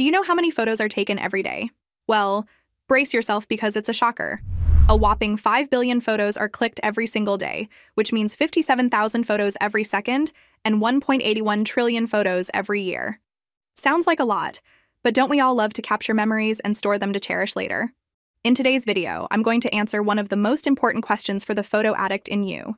Do you know how many photos are taken every day? Well, brace yourself because it's a shocker. A whopping 5 billion photos are clicked every single day, which means 57,000 photos every second and 1.81 trillion photos every year. Sounds like a lot, but don't we all love to capture memories and store them to cherish later? In today's video, I'm going to answer one of the most important questions for the photo addict in you.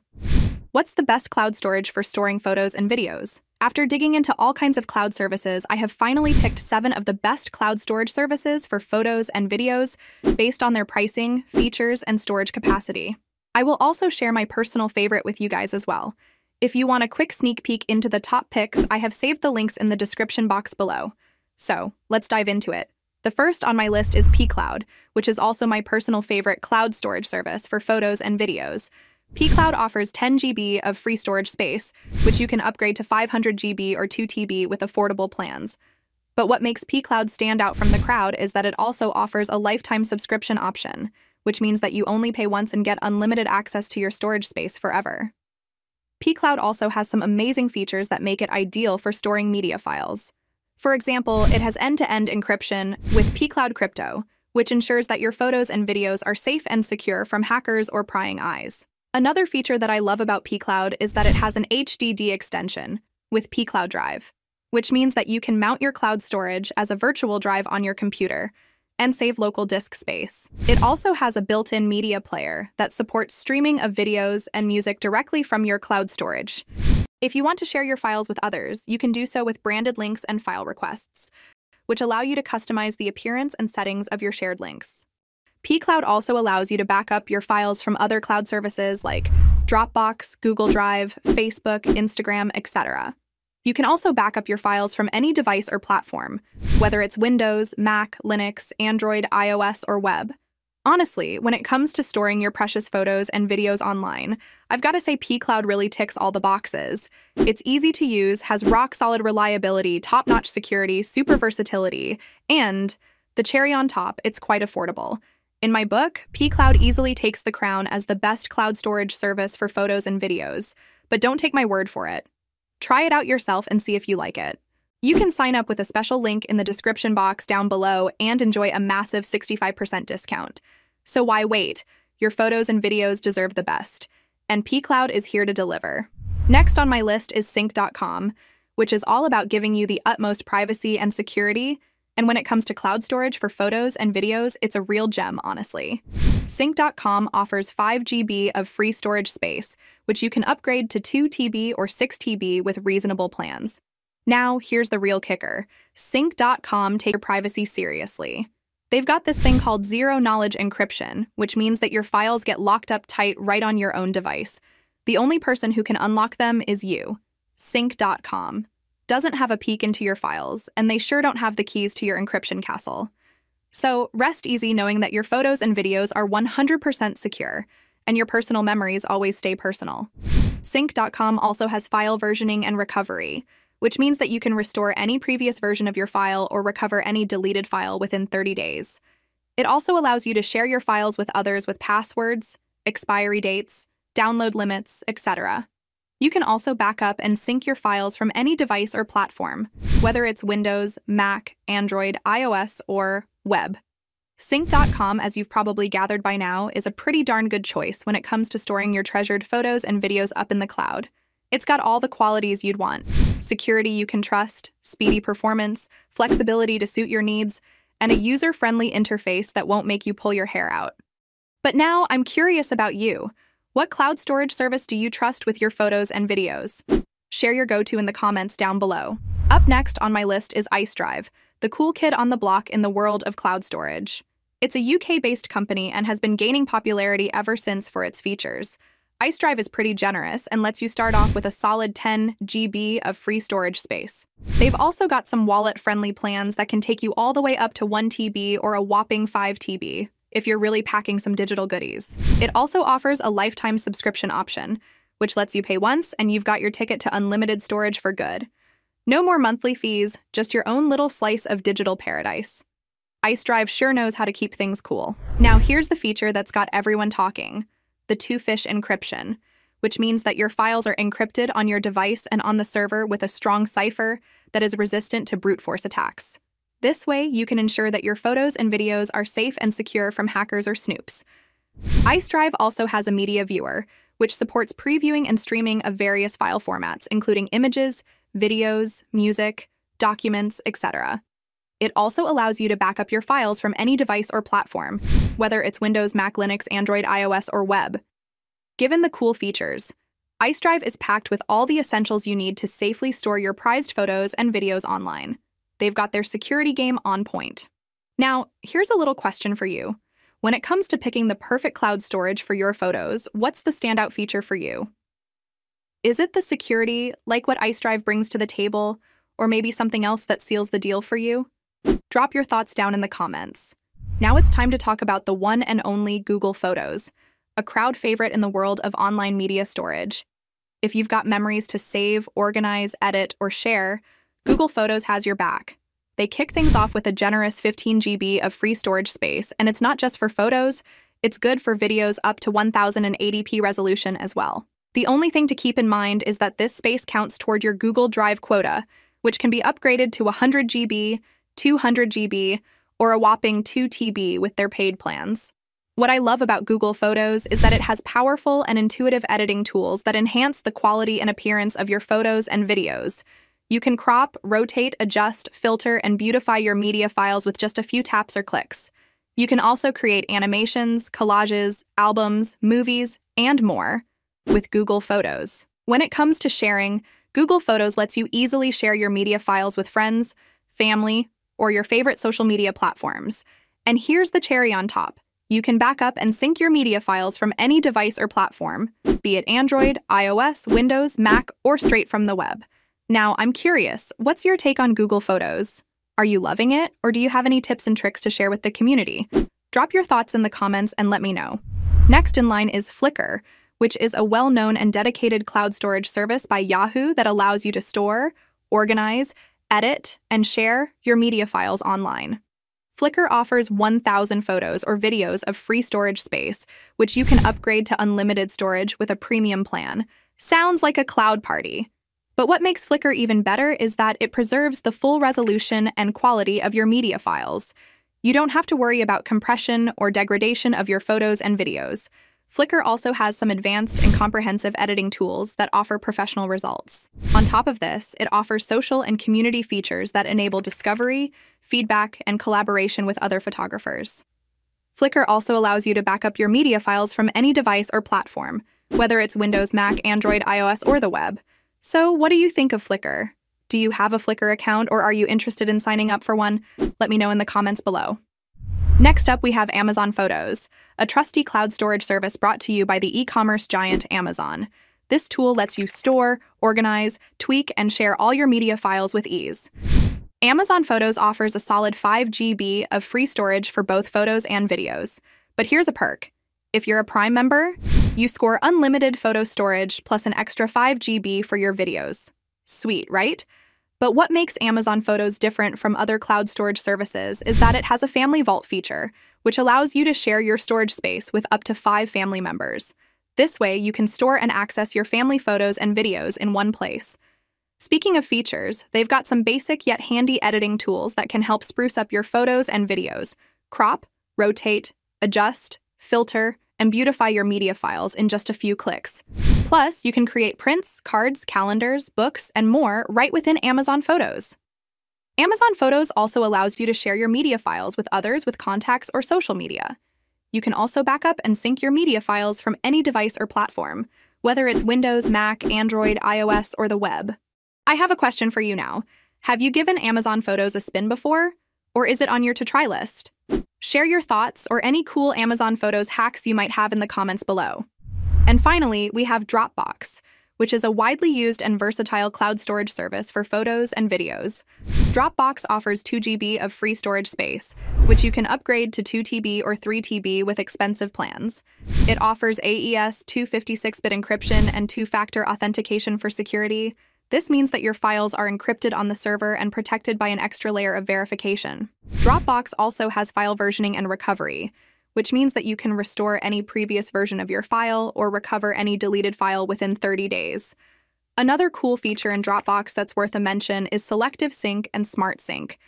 What's the best cloud storage for storing photos and videos? After digging into all kinds of cloud services, I have finally picked 7 of the best cloud storage services for photos and videos based on their pricing, features, and storage capacity. I will also share my personal favorite with you guys as well. If you want a quick sneak peek into the top picks, I have saved the links in the description box below. So, let's dive into it. The first on my list is pCloud, which is also my personal favorite cloud storage service for photos and videos. pCloud offers 10 GB of free storage space, which you can upgrade to 500 GB or 2 TB with affordable plans. But what makes pCloud stand out from the crowd is that it also offers a lifetime subscription option, which means that you only pay once and get unlimited access to your storage space forever. pCloud also has some amazing features that make it ideal for storing media files. For example, it has end-to-end encryption with pCloud Crypto, which ensures that your photos and videos are safe and secure from hackers or prying eyes. Another feature that I love about pCloud is that it has an HDD extension with pCloud Drive, which means that you can mount your cloud storage as a virtual drive on your computer and save local disk space. It also has a built-in media player that supports streaming of videos and music directly from your cloud storage. If you want to share your files with others, you can do so with branded links and file requests, which allow you to customize the appearance and settings of your shared links. pCloud also allows you to back up your files from other cloud services like Dropbox, Google Drive, Facebook, Instagram, etc. You can also back up your files from any device or platform, whether it's Windows, Mac, Linux, Android, iOS, or web. Honestly, when it comes to storing your precious photos and videos online, I've got to say pCloud really ticks all the boxes. It's easy to use, has rock-solid reliability, top-notch security, super versatility, and, the cherry on top, it's quite affordable. In my book, pCloud easily takes the crown as the best cloud storage service for photos and videos, but don't take my word for it. Try it out yourself and see if you like it. You can sign up with a special link in the description box down below and enjoy a massive 65% discount. So why wait? Your photos and videos deserve the best, and pCloud is here to deliver. Next on my list is Sync.com, which is all about giving you the utmost privacy and security. And when it comes to cloud storage for photos and videos, it's a real gem, honestly. Sync.com offers 5 GB of free storage space, which you can upgrade to 2 TB or 6 TB with reasonable plans. Now, here's the real kicker. Sync.com takes your privacy seriously. They've got this thing called zero-knowledge encryption, which means that your files get locked up tight right on your own device. The only person who can unlock them is you. Sync.com doesn't have a peek into your files, and they sure don't have the keys to your encryption castle. So rest easy knowing that your photos and videos are 100% secure, and your personal memories always stay personal. Sync.com also has file versioning and recovery, which means that you can restore any previous version of your file or recover any deleted file within 30 days. It also allows you to share your files with others with passwords, expiry dates, download limits, etc. You can also back up and sync your files from any device or platform, whether it's Windows, Mac, Android, iOS, or web. Sync.com, as you've probably gathered by now, is a pretty darn good choice when it comes to storing your treasured photos and videos up in the cloud. It's got all the qualities you'd want: security you can trust, speedy performance, flexibility to suit your needs, and a user-friendly interface that won't make you pull your hair out. But now I'm curious about you. What cloud storage service do you trust with your photos and videos? Share your go-to in the comments down below. Up next on my list is IceDrive, the cool kid on the block in the world of cloud storage. It's a UK-based company and has been gaining popularity ever since for its features. IceDrive is pretty generous and lets you start off with a solid 10 GB of free storage space. They've also got some wallet-friendly plans that can take you all the way up to 1 TB or a whopping 5 TB. If you're really packing some digital goodies. It also offers a lifetime subscription option, which lets you pay once and you've got your ticket to unlimited storage for good. No more monthly fees, just your own little slice of digital paradise. IceDrive sure knows how to keep things cool. Now here's the feature that's got everyone talking, the TwoFish encryption, which means that your files are encrypted on your device and on the server with a strong cipher that is resistant to brute force attacks. This way, you can ensure that your photos and videos are safe and secure from hackers or snoops. IceDrive also has a media viewer, which supports previewing and streaming of various file formats, including images, videos, music, documents, etc. It also allows you to back up your files from any device or platform, whether it's Windows, Mac, Linux, Android, iOS, or web. Given the cool features, IceDrive is packed with all the essentials you need to safely store your prized photos and videos online. They've got their security game on point. Now, here's a little question for you. When it comes to picking the perfect cloud storage for your photos, what's the standout feature for you? Is it the security, like what IceDrive brings to the table, or maybe something else that seals the deal for you? Drop your thoughts down in the comments. Now it's time to talk about the one and only Google Photos, a crowd favorite in the world of online media storage. If you've got memories to save, organize, edit, or share, Google Photos has your back. They kick things off with a generous 15 GB of free storage space, and it's not just for photos, it's good for videos up to 1080p resolution as well. The only thing to keep in mind is that this space counts toward your Google Drive quota, which can be upgraded to 100 GB, 200 GB, or a whopping 2 TB with their paid plans. What I love about Google Photos is that it has powerful and intuitive editing tools that enhance the quality and appearance of your photos and videos. You can crop, rotate, adjust, filter, and beautify your media files with just a few taps or clicks. You can also create animations, collages, albums, movies, and more with Google Photos. When it comes to sharing, Google Photos lets you easily share your media files with friends, family, or your favorite social media platforms. And here's the cherry on top. You can back up and sync your media files from any device or platform, be it Android, iOS, Windows, Mac, or straight from the web. Now, I'm curious, what's your take on Google Photos? Are you loving it, or do you have any tips and tricks to share with the community? Drop your thoughts in the comments and let me know. Next in line is Flickr, which is a well-known and dedicated cloud storage service by Yahoo that allows you to store, organize, edit, and share your media files online. Flickr offers 1,000 photos or videos of free storage space, which you can upgrade to unlimited storage with a premium plan. Sounds like a cloud party. But what makes Flickr even better is that it preserves the full resolution and quality of your media files. You don't have to worry about compression or degradation of your photos and videos. Flickr also has some advanced and comprehensive editing tools that offer professional results. On top of this, it offers social and community features that enable discovery, feedback, and collaboration with other photographers. Flickr also allows you to back up your media files from any device or platform, whether it's Windows, Mac, Android, iOS, or the web. So what do you think of Flickr? Do you have a Flickr account, or are you interested in signing up for one? Let me know in the comments below. Next up, we have Amazon Photos, a trusty cloud storage service brought to you by the e-commerce giant Amazon. This tool lets you store, organize, tweak, and share all your media files with ease. Amazon Photos offers a solid 5 GB of free storage for both photos and videos. But here's a perk. If you're a Prime member, you score unlimited photo storage plus an extra 5 GB for your videos. Sweet, right? But what makes Amazon Photos different from other cloud storage services is that it has a family vault feature, which allows you to share your storage space with up to 5 family members. This way, you can store and access your family photos and videos in one place. Speaking of features, they've got some basic yet handy editing tools that can help spruce up your photos and videos. Crop, rotate, adjust, filter, and beautify your media files in just a few clicks. Plus, you can create prints, cards, calendars, books, and more right within Amazon Photos. Amazon Photos also allows you to share your media files with others with contacts or social media. You can also back up and sync your media files from any device or platform, whether it's Windows, Mac, Android, iOS, or the web. I have a question for you now. Have you given Amazon Photos a spin before? Or is it on your to-try list? Share your thoughts or any cool Amazon Photos hacks you might have in the comments below. And finally, we have Dropbox, which is a widely used and versatile cloud storage service for photos and videos. Dropbox offers 2 GB of free storage space, which you can upgrade to 2 TB or 3 TB with expensive plans. It offers AES 256-bit encryption and 2-factor authentication for security. This means that your files are encrypted on the server and protected by an extra layer of verification. Dropbox also has file versioning and recovery, which means that you can restore any previous version of your file or recover any deleted file within 30 days. Another cool feature in Dropbox that's worth a mention is selective sync and smart sync.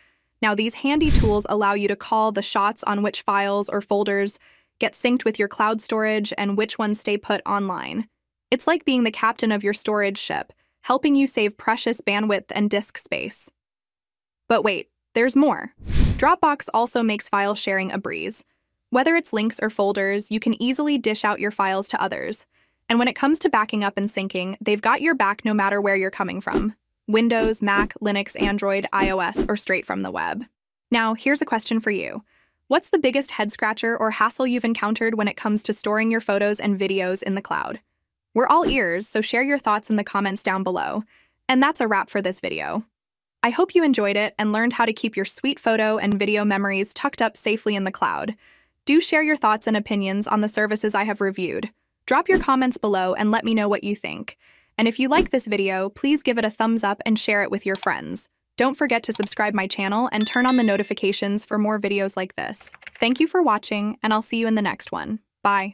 Now, these handy tools allow you to call the shots on which files or folders get synced with your cloud storage and which ones stay put online. It's like being the captain of your storage ship, helping you save precious bandwidth and disk space. But wait, there's more. Dropbox also makes file sharing a breeze. Whether it's links or folders, you can easily dish out your files to others. And when it comes to backing up and syncing, they've got your back no matter where you're coming from. Windows, Mac, Linux, Android, iOS, or straight from the web. Now, here's a question for you. What's the biggest head-scratcher or hassle you've encountered when it comes to storing your photos and videos in the cloud? We're all ears, so share your thoughts in the comments down below. And that's a wrap for this video. I hope you enjoyed it and learned how to keep your sweet photo and video memories tucked up safely in the cloud. Do share your thoughts and opinions on the services I have reviewed. Drop your comments below and let me know what you think. And if you like this video, please give it a thumbs up and share it with your friends. Don't forget to subscribe my channel and turn on the notifications for more videos like this. Thank you for watching, and I'll see you in the next one. Bye.